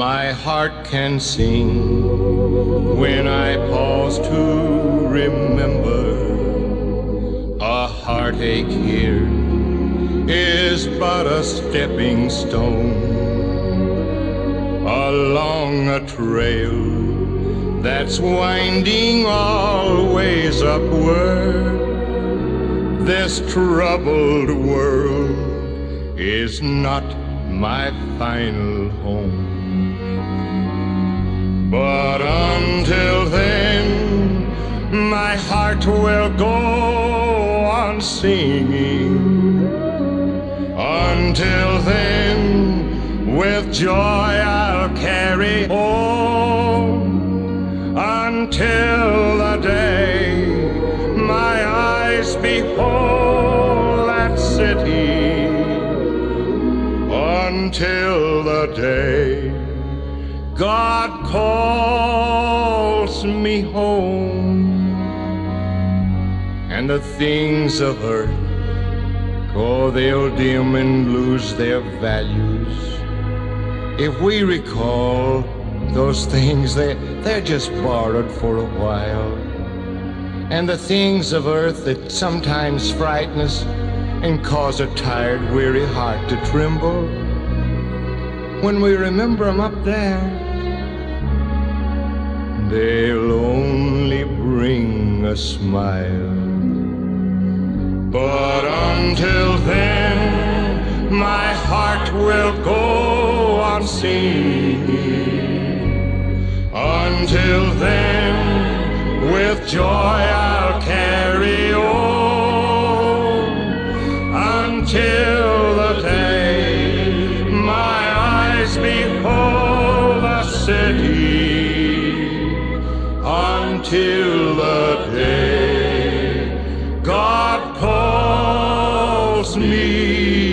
My heart can sing when I pause to remember. A heartache here is but a stepping stone along a trail that's winding always upward. This troubled world is not my final home. But until then, my heart will go on singing. Until then, with joy I'll carry on. Until the day my eyes behold that city. Until the day God calls me home, and the things of earth, oh, they'll dim and lose their values if we recall those things. They're just borrowed for a while, and the things of earth that sometimes frighten us and cause a tired, weary heart to tremble, when we remember 'em up there, they'll only bring a smile. But until then, my heart will go on singing. Until then, with joy I'll carry on. Until the day my eyes behold the city. Until the day God calls me.